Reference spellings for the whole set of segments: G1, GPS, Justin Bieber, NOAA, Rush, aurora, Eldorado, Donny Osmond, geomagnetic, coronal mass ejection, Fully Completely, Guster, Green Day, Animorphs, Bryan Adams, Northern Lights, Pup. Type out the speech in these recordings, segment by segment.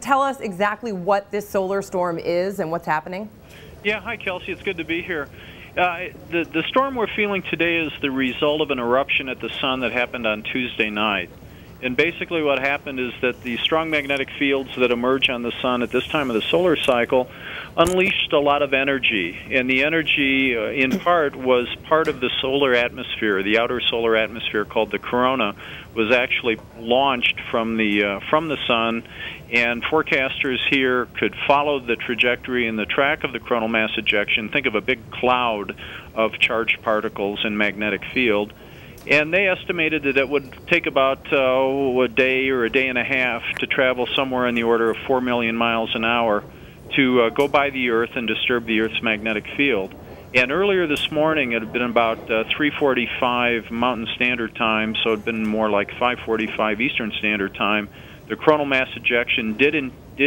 tell us exactly what this solar storm is and what's happening? Yeah, hi, Kelsey. It's good to be here. The storm we're feeling today is the result of an eruption at the sun that happened on Tuesday night. And basically what happened is that the strong magnetic fields that emerge on the sun at this time of the solar cycle unleashed a lot of energy. And the energy, in part, was part of the solar atmosphere. The outer solar atmosphere, called the corona, was actually launched from the sun. And forecasters here could follow the trajectory and the track of the coronal mass ejection. Think of a big cloud of charged particles and magnetic field. And they estimated that it would take about a day or a day and a half to travel somewhere in the order of 4 million miles an hour to go by the Earth and disturb the Earth's magnetic field. And earlier this morning, it had been about 3:45 Mountain Standard Time, so it had been more like 5:45 Eastern Standard Time. The coronal mass ejection did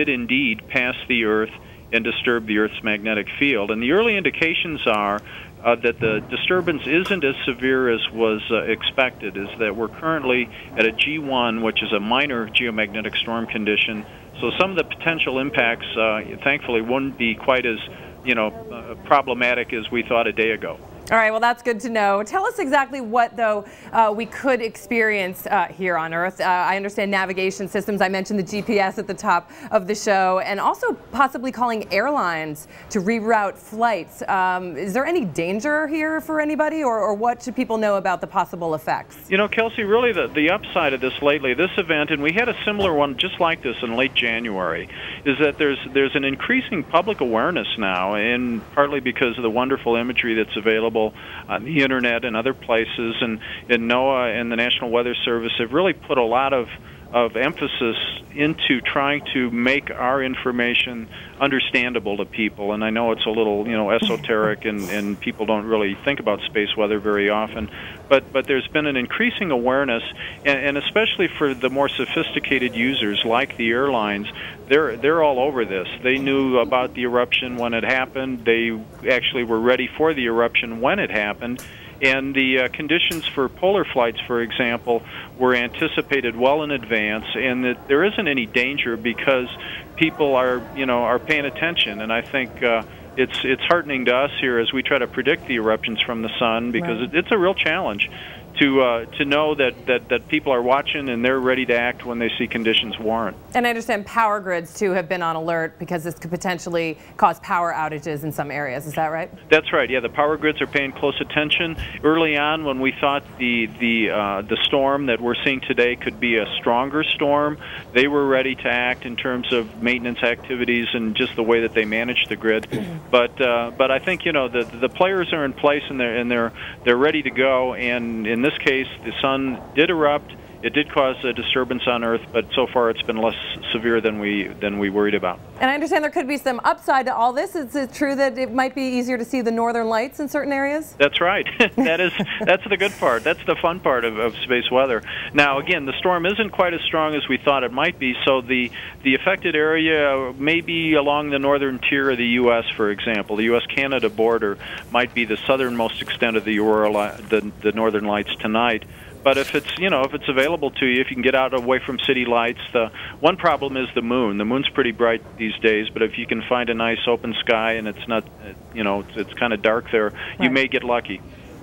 indeed pass the Earth and disturb the Earth's magnetic field. And the early indications are that the disturbance isn't as severe as was expected, is that we're currently at a G1, which is a minor geomagnetic storm condition. So some of the potential impacts, thankfully, wouldn't be quite as, problematic as we thought a day ago. All right, well, that's good to know. Tell us exactly what, though, we could experience here on Earth. I understand navigation systems. I mentioned the GPS at the top of the show, and also possibly calling airlines to reroute flights. Is there any danger here for anybody, or what should people know about the possible effects? You know, Kelsey, really the upside of this lately, this event, and we had a similar one just like this in late January, is that there's an increasing public awareness now, and partly because of the wonderful imagery that's available on the internet and other places, and NOAA and the National Weather Service have really put a lot of emphasis into trying to make our information understandable to people. And I know it's a little, esoteric, and people don't really think about space weather very often. But there's been an increasing awareness, and especially for the more sophisticated users like the airlines, they're all over this. They knew about the eruption when it happened. They actually were ready for the eruption when it happened. And the conditions for polar flights, for example, were anticipated well in advance, and that there isn't any danger because people are paying attention. And I think it's heartening to us here as we try to predict the eruptions from the sun, because right. It's a real challenge to know that people are watching and they're ready to act when they see conditions warrant. And I understand power grids, too, have been on alert because this could potentially cause power outages in some areas. Is that right? That's right. Yeah, the power grids are paying close attention. Early on, when we thought the storm that we're seeing today could be a stronger storm, they were ready to act in terms of maintenance activities and just the way that they manage the grid. But I think, the players are in place, and they're ready to go. And in this case, the sun did erupt. It did cause a disturbance on Earth, but so far it's been less severe than we worried about. And I understand there could be some upside to all this. Is it true that it might be easier to see the northern lights in certain areas? That's right. That's the good part. That's the fun part of space weather. Now, again, the storm isn't quite as strong as we thought it might be, so the affected area may be along the northern tier of the U.S., for example. The U.S.-Canada border might be the southernmost extent of the aurora, the northern lights tonight. But if it's, if it's available to you, if you can get out away from city lights, the one problem is the moon. The moon's pretty bright these days, but if you can find a nice open sky and it's not, it's kind of dark there, right. You may get lucky.